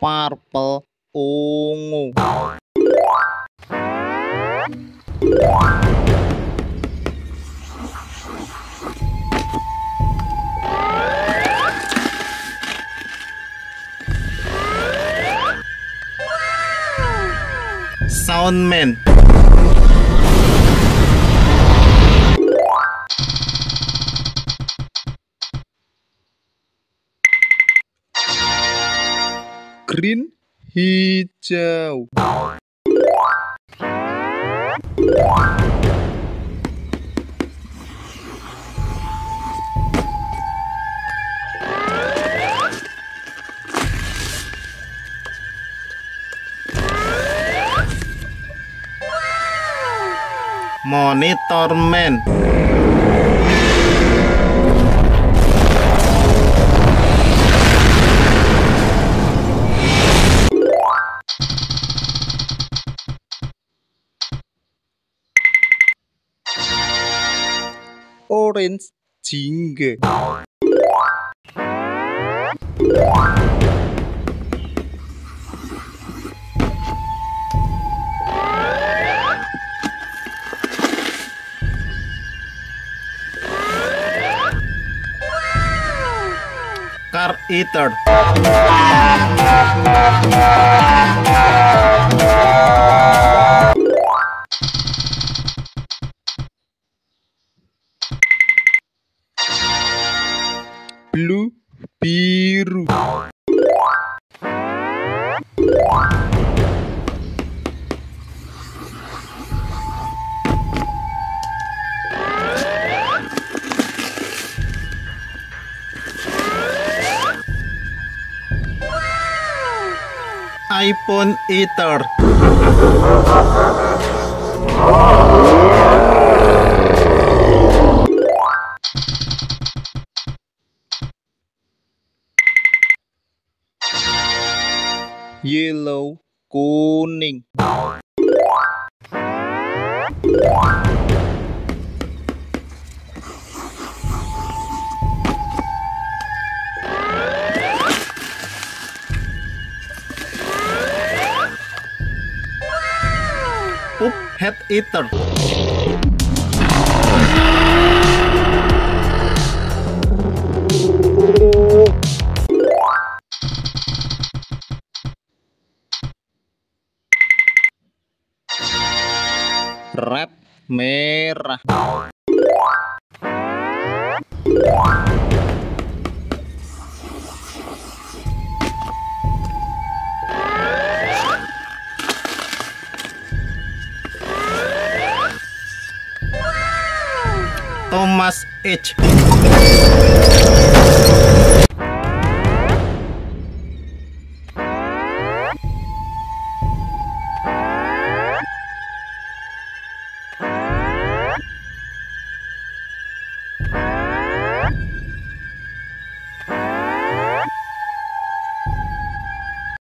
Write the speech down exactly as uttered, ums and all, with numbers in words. purple, ungu. Sound Man. Green, hijau. Monitor Man. Orange, jingga. Car Eater. Blue, biru. iPhone Eater. Yellow, kuning. Poop Head Eater. Red, merah. Thomas Exe.